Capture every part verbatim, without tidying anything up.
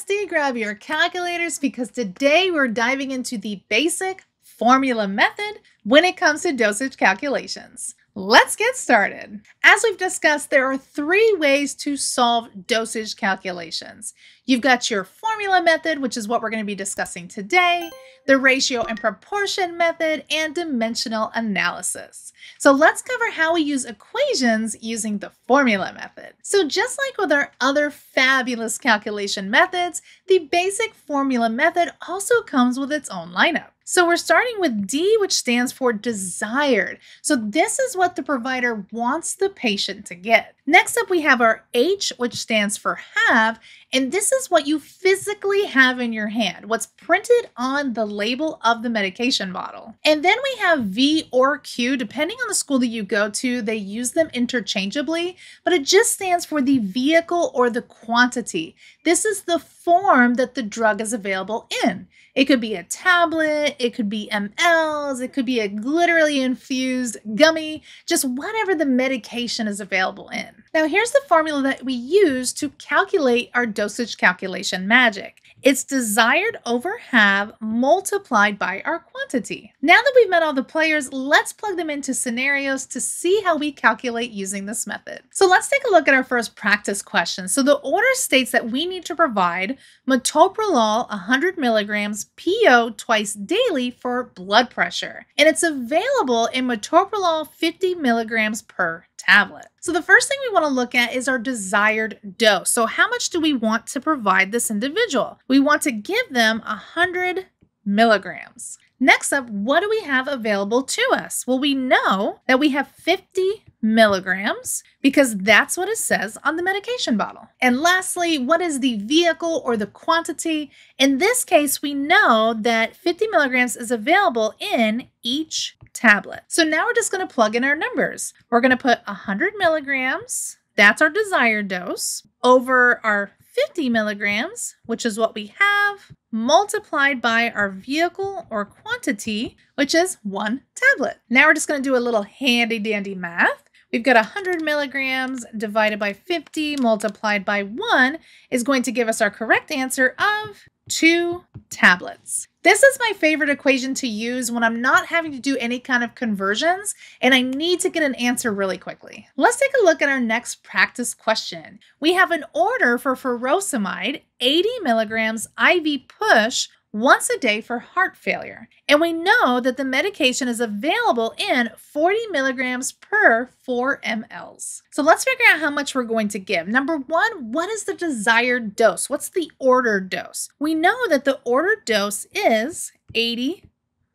nasty, grab your calculators because today we're diving into the basic formula method when it comes to dosage calculations. Let's get started. As we've discussed, there are three ways to solve dosage calculations. You've got your formula method, which is what we're going to be discussing today, the ratio and proportion method, and dimensional analysis. So let's cover how we use equations using the formula method. So just like with our other fabulous calculation methods, the basic formula method also comes with its own lineup. So we're starting with D, which stands for desired. So this is what the provider wants the patient to get. Next up, we have our H, which stands for have, and this is what you physically have in your hand, what's printed on the label of the medication bottle. And then we have V or Q. Depending on the school that you go to, they use them interchangeably, but it just stands for the vehicle or the quantity. This is the form that the drug is available in. It could be a tablet, it could be M Ls, it could be a literally infused gummy, just whatever the medication is available in. Now here's the formula that we use to calculate our dosage calculation magic. It's desired over have multiplied by our quantity. Now that we've met all the players, let's plug them into scenarios to see how we calculate using this method. So let's take a look at our first practice question. So the order states that we need to provide metoprolol one hundred milligrams P O twice daily for blood pressure. And it's available in metoprolol fifty milligrams per tablet. So the first thing we want to look at is our desired dose. So how much do we want to provide this individual? We want to give them one hundred milligrams. Next up, what do we have available to us? Well, we know that we have fifty milligrams because that's what it says on the medication bottle. And lastly, what is the vehicle or the quantity? In this case, we know that fifty milligrams is available in each tablet. So now we're just going to plug in our numbers. We're going to put one hundred milligrams, that's our desired dose, over our fifty milligrams, which is what we have, multiplied by our vehicle or quantity, which is one tablet. Now we're just going to do a little handy dandy math. We've got one hundred milligrams divided by fifty multiplied by one is going to give us our correct answer of two tablets. This is my favorite equation to use when I'm not having to do any kind of conversions and I need to get an answer really quickly. Let's take a look at our next practice question. We have an order for furosemide, eighty milligrams I V push once a day for heart failure. And we know that the medication is available in forty milligrams per four milliliters. So let's figure out how much we're going to give. Number one, what is the desired dose? What's the ordered dose? We know that the ordered dose is eighty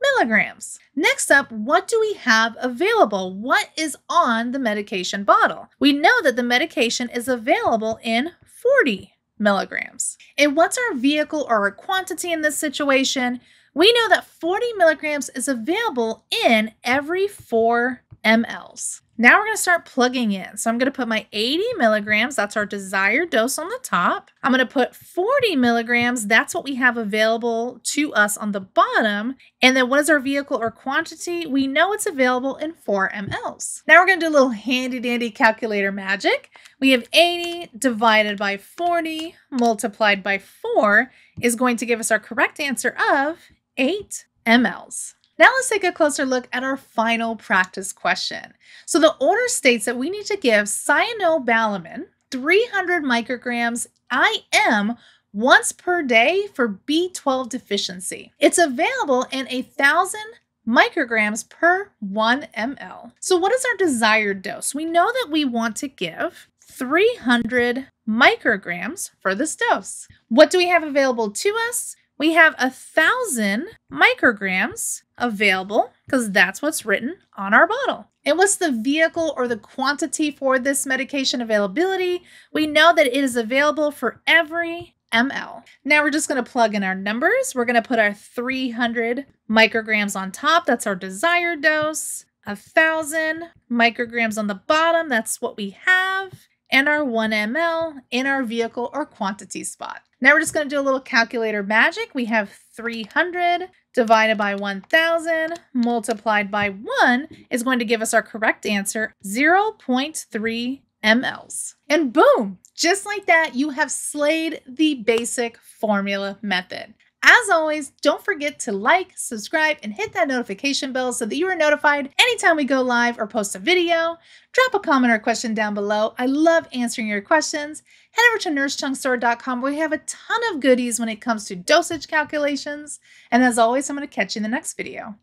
milligrams. Next up, what do we have available? What is on the medication bottle? We know that the medication is available in forty milligrams. And what's our vehicle or our quantity in this situation? We know that forty milligrams is available in every four milliliters. Now we're going to start plugging in. So I'm going to put my eighty milligrams, that's our desired dose, on the top. I'm going to put forty milligrams, that's what we have available to us, on the bottom. And then what is our vehicle or quantity? We know it's available in four milliliters. Now we're going to do a little handy dandy calculator magic. We have eighty divided by forty multiplied by four is going to give us our correct answer of eight milliliters. Now let's take a closer look at our final practice question. So the order states that we need to give cyanocobalamin three hundred micrograms I M once per day for B twelve deficiency. It's available in a thousand micrograms per one milliliter. So what is our desired dose? We know that we want to give three hundred micrograms for this dose. What do we have available to us? We have a thousand micrograms available because that's what's written on our bottle. And what's the vehicle or the quantity for this medication availability? We know that it is available for every milliliter. Now we're just going to plug in our numbers. We're going to put our three hundred micrograms on top. That's our desired dose. A thousand micrograms on the bottom. That's what we have. And our one milliliter in our vehicle or quantity spot. Now we're just going to do a little calculator magic. We have three hundred divided by one thousand multiplied by one is going to give us our correct answer, zero point three mLs. And boom, just like that, you have slayed the basic formula method. As always, don't forget to like, subscribe, and hit that notification bell so that you are notified anytime we go live or post a video. Drop a comment or question down below. I love answering your questions. Head over to nurse cheung store dot com where we have a ton of goodies when it comes to dosage calculations. And as always, I'm going to catch you in the next video.